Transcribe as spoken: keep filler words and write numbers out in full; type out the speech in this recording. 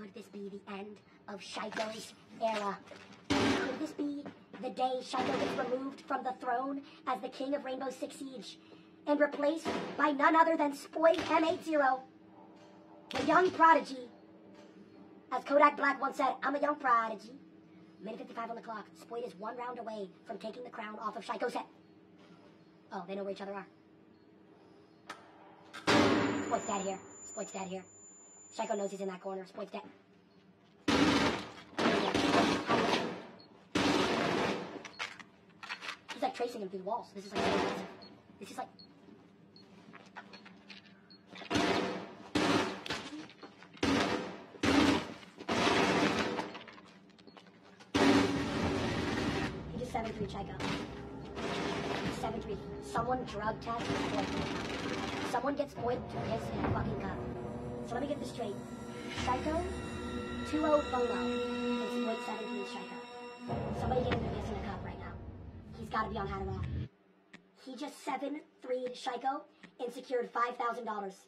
Could this be the end of Shaiko's era? Could this be the day Shaiko gets removed from the throne as the king of Rainbow Six Siege and replaced by none other than Spoit M eighty, the young prodigy? As Kodak Black once said, I'm a young prodigy. minute fifty-five on the clock. Spoit is one round away from taking the crown off of Shaiko's head. Oh, they know where each other are. Spoit's dead here. Spoit's dead here. Shaiko knows he's in that corner. Spoit's dead. He's like tracing him through the walls. This is like this is like. He just seven three Shaiko. seven three. Someone drug test Spoit. Someone gets Spoit to piss in a fucking cup. So let me get this straight. Shaiko, two oh Bolo, and Spoit seven three Shaiko. Somebody get him to piss in a cup right now. He's got to be on Adderall. He just seven three'd Shaiko and secured five thousand dollars.